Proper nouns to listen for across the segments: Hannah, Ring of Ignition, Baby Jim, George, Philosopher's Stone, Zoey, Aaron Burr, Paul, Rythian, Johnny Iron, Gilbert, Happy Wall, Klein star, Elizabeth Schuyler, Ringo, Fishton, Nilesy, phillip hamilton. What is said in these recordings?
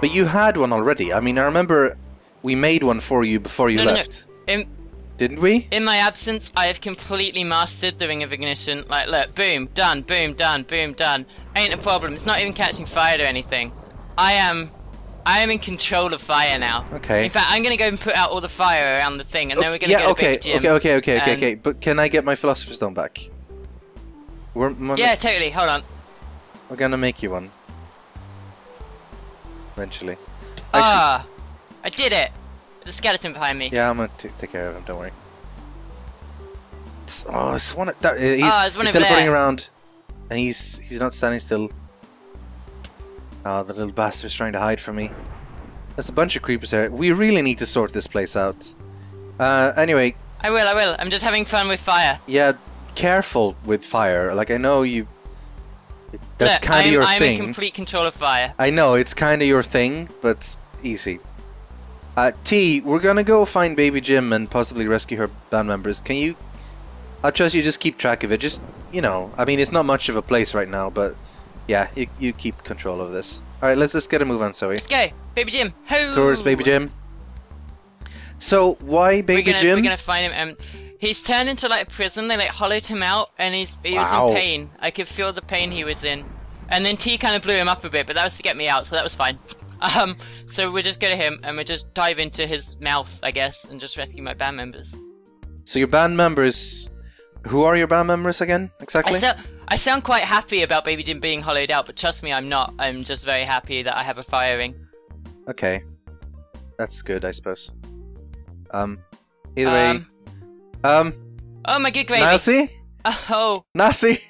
But you had one already. I mean, I remember we made one for you before you left. No. Didn't we? In my absence, I have completely mastered the Ring of Ignition. Like, look, boom, done, boom, done, boom, done. Ain't a problem. It's not even catching fire or anything. I am in control of fire now. Okay. In fact, I'm going to go and put out all the fire around the thing, and then we're going to go to Baby Jim. But can I get my Philosopher's Stone back? Yeah, totally. Hold on. We're going to make you one. Eventually. Ah! I did it! The skeleton behind me. Yeah, I'm going to take care of him, don't worry. Oh, it's one of... He's teleporting around. And he's not standing still. Oh, the little bastard's trying to hide from me. There's a bunch of creepers here. We really need to sort this place out. Anyway. I will. I'm just having fun with fire. Yeah, careful with fire. Like, I know you... That's kind of your thing. I'm in complete control of fire. I know, it's kind of your thing, but easy. T, we're gonna go find Baby Jim and possibly rescue her band members. Can you... I'll trust you, just keep track of it. Just, you know, I mean, it's not much of a place right now, but... Yeah, you keep control of this. Alright, let's just get a move on, Zoe. Let's go! Baby Jim! Ho! Towards Baby Jim. So, why Baby Jim? We're gonna find him. He's turned into like a prison. They like hollowed him out, and he was in pain. I could feel the pain he was in. And then T kind of blew him up a bit, but that was to get me out, so that was fine. So we'll just go to him, and we'll just dive into his mouth, I guess, and just rescue my band members. So your band members... Who are your band members again, exactly? I sound quite happy about Baby Jim being hollowed out, but trust me, I'm not. I'm just very happy that I have a fire ring. Okay. That's good, I suppose. Either way... Oh my good gravy! Nilesy? Oh! Nilesy!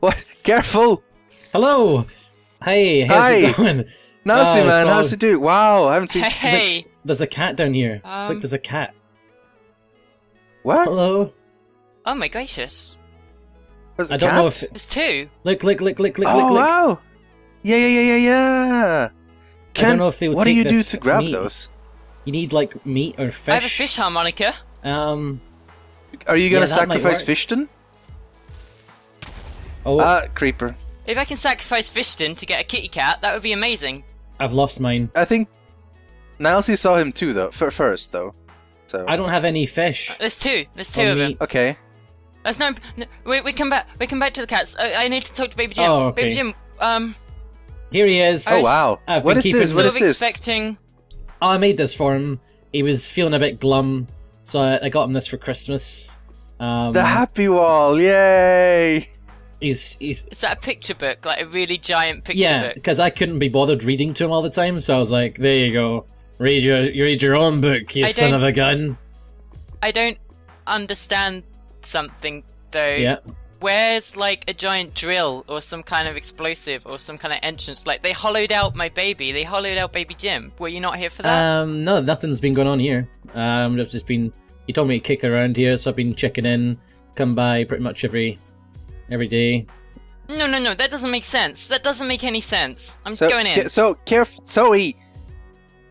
What? Careful! Hello! Hey, how's it going? Nilesy, oh, man, how's it do? Wow, I haven't seen... Hey! Look, there's a cat down here. Look, there's a cat. What? Hello? Oh my gracious. There's a cat? I don't know if... It's two! Look, oh, wow! Yeah! I don't know if they would take this. What do you do to grab those? You need, like, meat or fish. I have a fish harmonica. Are you gonna sacrifice Fishton? Oh, creeper! If I can sacrifice Fishton to get a kitty cat, that would be amazing. I've lost mine. I think Nilesy saw him too, though. First, though. So I don't have any fish. There's two of them. Okay. That's no. We come back. We come back to the cats. I need to talk to Baby Jim. Oh, okay. Baby Jim. Here he is. Oh wow! What is this? What is this? Expecting. Oh, I made this for him. He was feeling a bit glum. So I got him this for Christmas. The Happy Wall, yay! It's that a picture book, like a really giant picture book. Yeah, because I couldn't be bothered reading to him all the time, so I was like, there you go. Read your own book, you son of a gun. I don't understand something, though. Yeah. Where's, like, a giant drill or some kind of explosive or some kind of entrance? Like, they hollowed out my baby. They hollowed out Baby Jim. Were you not here for that? No, nothing's been going on here. I've just been... You told me to kick around here, so I've been checking in. Come by pretty much every day. No, that doesn't make sense. That doesn't make any sense. I'm so, going in. So, careful, Zoe!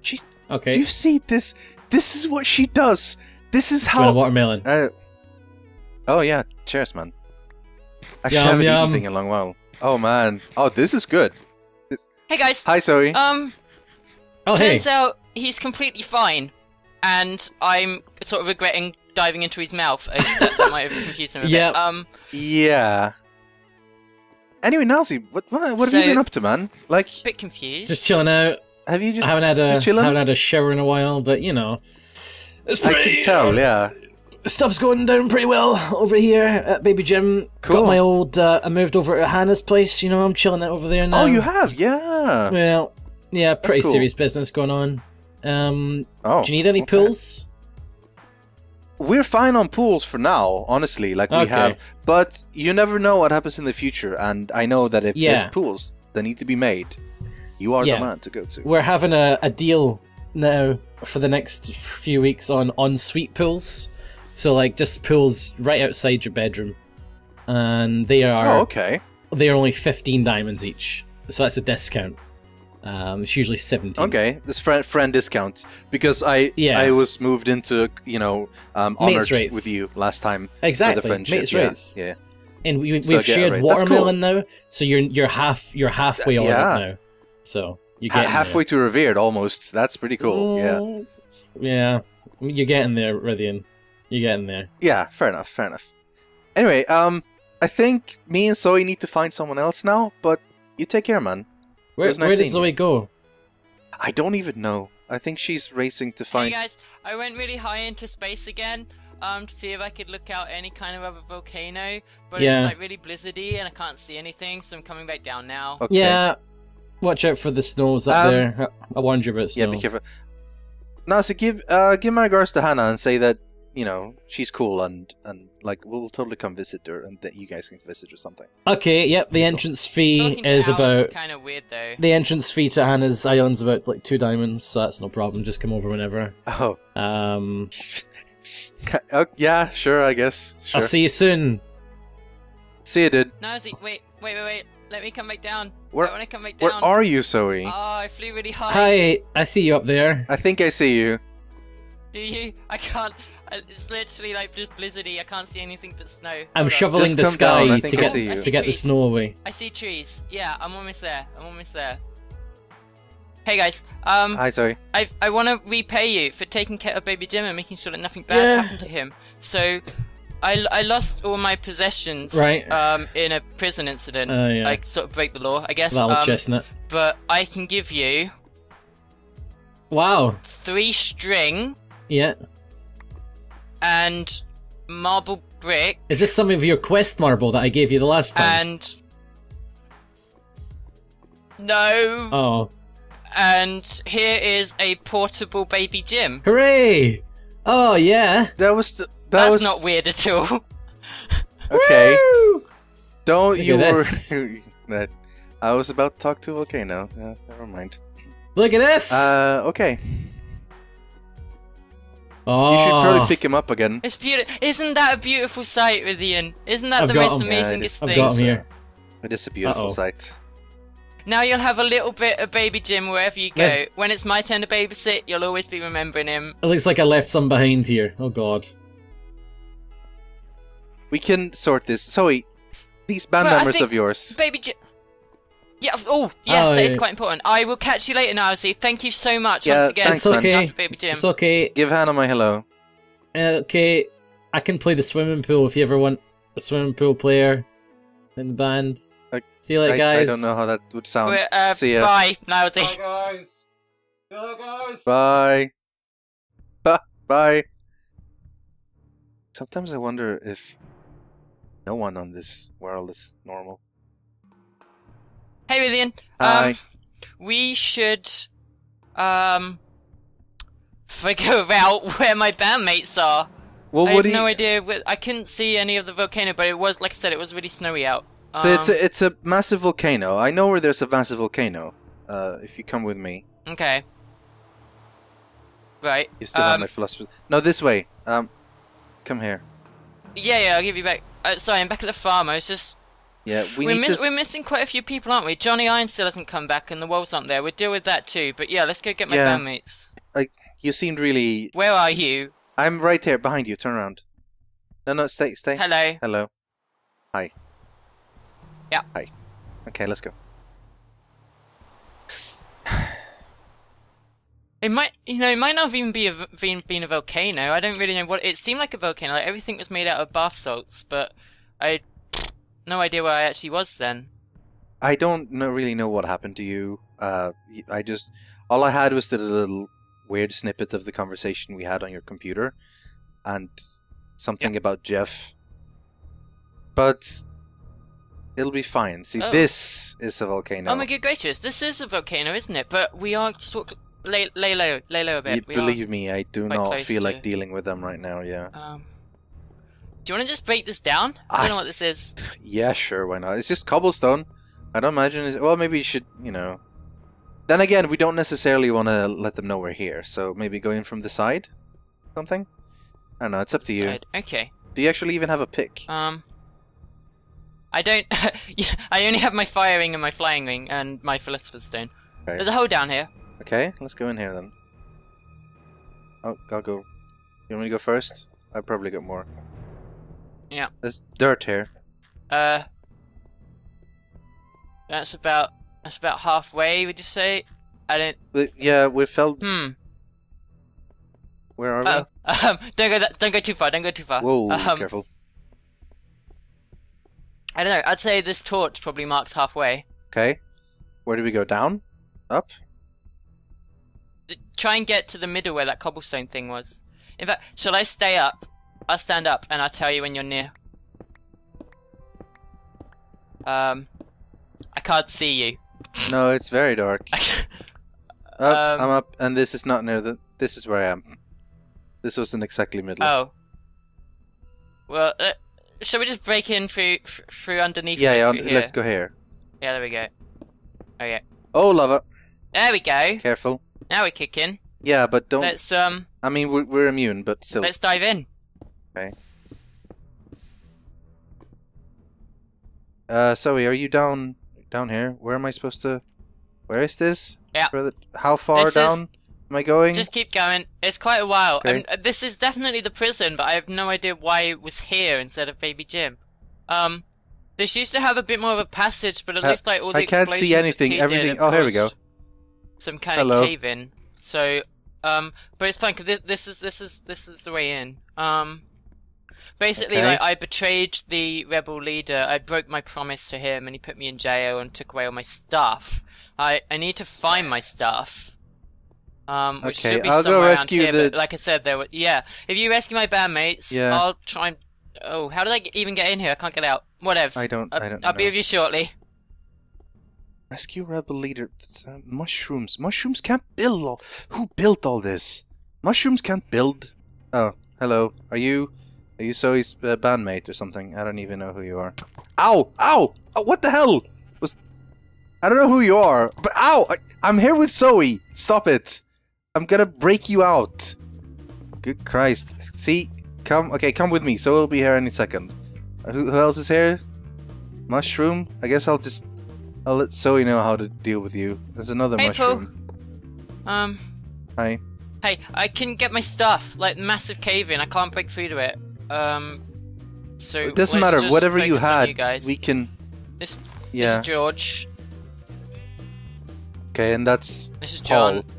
She's... Okay. Do you see this? This is what she does. This is how... A watermelon. Oh, yeah. Cheers, man. Actually, yum, I haven't eaten anything in a long while. Oh man! Oh, this is good. Hey guys. Hi, Zoe. Oh hey. Turns out he's completely fine, and I'm sort of regretting diving into his mouth. That might have confused him a bit. Yeah. Anyway, Nilesy, what have you been up to, man? Like. A bit confused. Just chilling out. Have you just? I haven't had a shower in a while, but you know. It's pretty, I can tell. Yeah. Stuff's going down pretty well over here at Baby Jim. Cool. Got my old... I moved over to Hannah's place, you know, I'm chilling out over there now. Oh, you have? Yeah. Well, yeah, pretty serious business going on. Do you need any pools? We're fine on pools for now, honestly, like we have. But you never know what happens in the future, and I know that if there's pools that need to be made, you are the man to go to. We're having a deal now for the next few weeks on ensuite pools. So, like, just pools right outside your bedroom. And they are... Oh, okay. They are only 15 diamonds each. So that's a discount. It's usually 17. Okay, this friend discounts. Because I was moved into, you know, honored with you last time. Exactly, for the friendship. Mates rates. Yeah. And we've shared watermelon now, so you're halfway on it now. So, You're getting halfway to revered, almost. That's pretty cool. Yeah. You're getting there, Rythian. You're getting there. Yeah, fair enough, fair enough. Anyway, I think me and Zoe need to find someone else now, but you take care, man. Where did Zoe go? I don't even know. I think she's racing to find... Hey guys, I went really high into space again to see if I could look out any kind of other volcano, but it's like really blizzardy and I can't see anything, so I'm coming back down now. Okay. Yeah, watch out for the snows up there. I warned you about snow. Yeah, be careful. Now, so give my regards to Hannah and say that, you know, she's cool and like, we'll totally come visit her and that you guys can visit or something. Okay, yep, the entrance fee is about... kind of weird, though. The entrance fee to Hannah's Ion's about, like, 2 diamonds, so that's no problem. Just come over whenever. Oh. Yeah, sure, I guess. Sure. I'll see you soon. See you, dude. No, wait. Let me come back down. I want to come back down. Where are you, Zoe? Oh, I flew really high. Hi, I see you up there. I think I see you. Do you? I can't... It's literally like just blizzardy. I can't see anything but snow. I'm shoveling the sky to get the snow away. I see trees. Yeah, I'm almost there. I'm almost there. Hey guys. Hi, sorry. I want to repay you for taking care of Baby Jim and making sure that nothing bad happened to him. So, I lost all my possessions in a prison incident. I sort of broke the law, I guess. That old chestnut. But I can give you. Wow. 3 string. Yeah. And marble brick. Is this some of your quest marble that I gave you the last time? And no. Oh. And here is a portable Baby Jim. Hooray! Oh yeah. That's not weird at all. Okay. Woo! Don't Look you worry. I was about to talk to a volcano. Never mind. Look at this. Okay. Oh. You should probably pick him up again. It's beautiful. Isn't that a beautiful sight, Rythian? Isn't that the most amazingest thing? I've got him here. It is a beautiful sight. Now you'll have a little bit of Baby Jim wherever you go. Yes. When it's my turn to babysit, you'll always be remembering him. It looks like I left some behind here. Oh god. We can sort this. Zoe, these band members of yours. Baby Jim. Yeah. Oh, yes, that is quite important. I will catch you later, Nilesy. Thank you so much once again. Thanks, it's okay. Baby Jim. It's okay. Give Hannah my hello. Okay, I can play the swimming pool if you ever want a swimming pool player in the band. See you later, guys. I don't know how that would sound. See ya. Bye, Nilesy. Bye, guys. Hello, guys. Bye. Bye. Sometimes I wonder if no one on this world is normal. Hey, Rythian. Hi. We should figure out where my bandmates are. Well, I have no idea. I couldn't see any of the volcano, but it was, like I said, it was really snowy out. So it's a massive volcano. I know where there's a massive volcano. If you come with me. Okay. Right. You still have my philosopher. No, this way. Come here. Yeah, I'll give you back. Sorry, I'm back at the farm. I was just. Yeah, we're missing quite a few people, aren't we? Johnny Iron still hasn't come back, and the walls aren't there. We'll deal with that too. But yeah, let's go get my bandmates. Like you seemed really. Where are you? I'm right here behind you. Turn around. No, stay. Hello. Hello. Hi. Yeah. Hi. Okay, let's go. It might, it might not have even been a volcano. I don't really know what it seemed like a volcano. Like everything was made out of bath salts, but I. No idea where I actually was then. I don't really know what happened to you. I just... All I had was the little weird snippet of the conversation we had on your computer. And something about Jeff. But... It'll be fine. See, this is a volcano. Oh my good gracious, this is a volcano, isn't it? But we are... Lay low a bit. Believe me, I do not feel like dealing with them right now, yeah. Do you want to just break this down? I don't know what this is. Yeah, sure, why not? It's just cobblestone. I don't imagine it's... Well, maybe you should, you know... Then again, we don't necessarily want to let them know we're here, so maybe go in from the side? Something? I don't know, it's up to you. Okay. Do you actually even have a pick? I don't... I only have my fire ring and my flying ring and my Philosopher's Stone. Okay. There's a hole down here. Okay, let's go in here then. Oh, I'll go... You want me to go first? I've probably got more. Yeah. There's dirt here. That's about halfway, would you say? I didn't... Yeah, we fell... Where are we? Don't go too far, don't go too far. Whoa, careful. I don't know, I'd say this torch probably marks halfway. Okay. Where do we go? Down? Up? Try and get to the middle where that cobblestone thing was. In fact, shall I stay up? I'll stand up and I'll tell you when you're near. I can't see you. No, it's very dark. Up, I'm up, and this is not near the... This is where I am. This wasn't exactly middle. Oh. Well, shall we just break in through underneath? Yeah, let's go here. Yeah, there we go. Okay. Oh, lava. There we go. Careful. Now we kick in. Yeah, but don't... Let's, I mean, we're immune, but still. Let's dive in. Okay. Zoe, are you down here? Where am I supposed to... Where is this? Yeah. How far down am I going? Just keep going. It's quite a while. Okay. This is definitely the prison, but I have no idea why it was here instead of Baby Jim. This used to have a bit more of a passage, but it looks like all the explosions... I can't see anything. Everything... Oh, here we go. Some kind of cave-in. So, but it's fine, because this is the way in. Basically, like, I betrayed the rebel leader. I broke my promise to him, and he put me in jail and took away all my stuff. I need to find my stuff. Which should be I'll somewhere go rescue around here, the... but like I said, there were... Yeah, if you rescue my bandmates, I'll try and... Oh, how did I even get in here? I can't get out. Whatevs. I don't know. I'll be with you shortly. Rescue rebel leader. Mushrooms. Mushrooms can't build all... Who built all this? Mushrooms can't build... Oh, hello. Are you Zoe's bandmate or something? I don't even know who you are. Ow! Ow! Oh, what the hell? I don't know who you are, but ow! I'm here with Zoe! Stop it! I'm gonna break you out! Good Christ. See? Okay, come with me. Zoe will be here any second. Who else is here? Mushroom? I guess I'll let Zoe know how to deal with you. There's another mushroom. Paul. Hi. Hey, I can get my stuff. Like, massive cave-in. I can't break through to it. So it doesn't matter. Whatever you had, we can... This is George. Okay, and that's... This is John. Paul.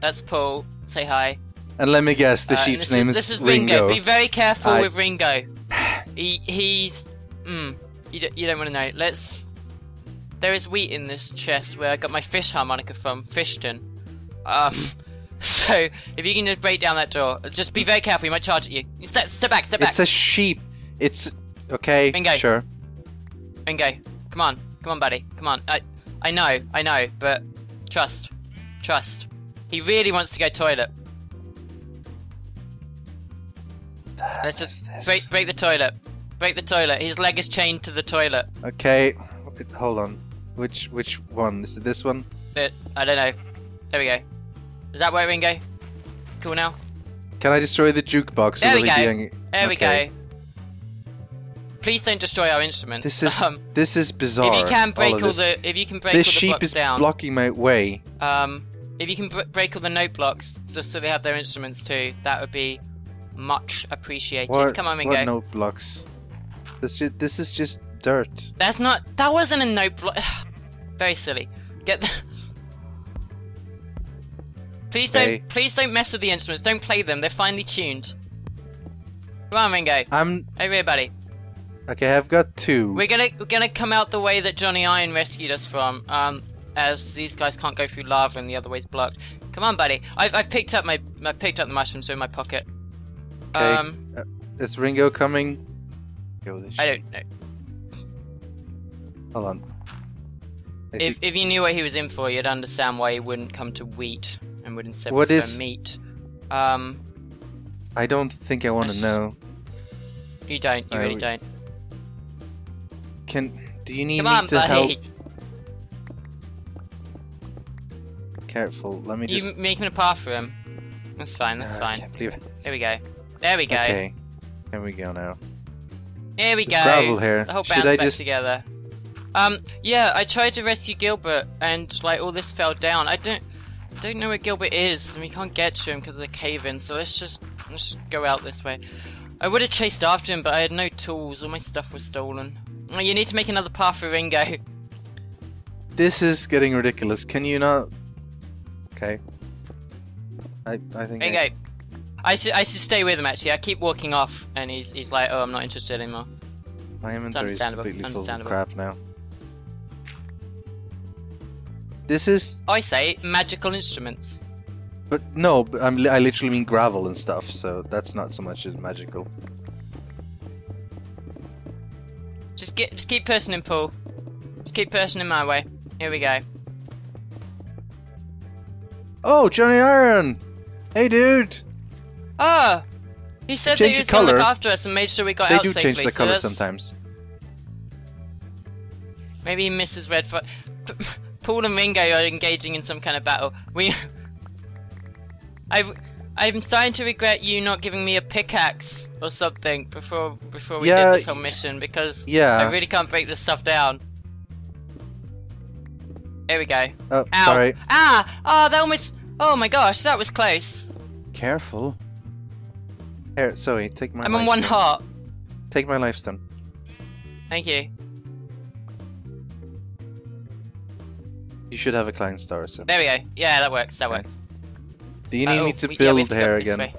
That's Paul. Say hi. And let me guess, the sheep's name is Ringo. Ringo. Be very careful with Ringo. He's... You don't want to know. Let's... There is wheat in this chest where I got my fish harmonica from. Fishton. So, if you can just break down that door, just be very careful, you might charge at you. Step back. It's a sheep. It's... Okay, Ringo. Sure. Ringo, come on. Come on, buddy. Come on. I know, but trust. Trust. He really wants to go toilet. Let's just break the toilet. Break the toilet. His leg is chained to the toilet. Okay, hold on. Which one? Is it this one? I don't know. There we go. Is that where Ringo? Cool now? Can I destroy the jukebox? There we go. There we go. Please don't destroy our instrument. This is bizarre. If you can break all the blocks down. This sheep is blocking my way. If you can break all the note blocks just so they have their instruments too, that would be much appreciated. Come on, Ringo. What note blocks? This is just dirt. That wasn't a note block. Very silly. Please don't mess with the instruments. Don't play them. They're finely tuned. Come on, Ringo. Over here, buddy. Okay, I've got two. We're gonna come out the way that Johnny Iron rescued us from. As these guys can't go through lava and the other way's blocked. Come on, buddy. I picked up the mushrooms in my pocket. Okay. Is Ringo coming? I don't know. Hold on. If you knew what he was in for, you'd understand why he wouldn't come to wheat. And would instead prefer meat. I don't think I want to know. You don't. You really don't. Do you need me to help? Careful. Let me just. You making a path for him? That's fine. That's fine. I can't believe it. There we go. Okay. Here we go now. Here we go. Gravel here. The whole band's back together. Yeah. I tried to rescue Gilbert, and like all this fell down. I don't know where Gilbert is, and we can't get to him because of the cave-in, so let's just go out this way. I would have chased after him, but I had no tools. All my stuff was stolen. Oh, you need to make another path for Ringo. This is getting ridiculous. Can you not... okay. I think. Ringo, I should stay with him actually. I keep walking off, and he's like, oh, I'm not interested anymore. My inventory is completely full of crap now. This is. I say magical instruments. But no, but I literally mean gravel and stuff, so that's not so much as magical. Just keep pushing him, Paul. Just keep pushing him my way. Here we go. Oh, Johnny Iron! Hey, dude! Oh! He said that he was going to look after us and made sure we got out safely. They do change the colour sometimes. Maybe he misses red for... Paul and Ringo are engaging in some kind of battle. I'm starting to regret you not giving me a pickaxe or something before we did this whole mission, because I really can't break this stuff down. Here we go. Oh, ow. Sorry. Ah! Oh, that almost... Oh my gosh, that was close. Careful. Here, sorry, take my I'm on one heart. Take my lifestone. Thank you. You should have a Klein star or something. There we go. Yeah, that works. Do you need me to build hair again?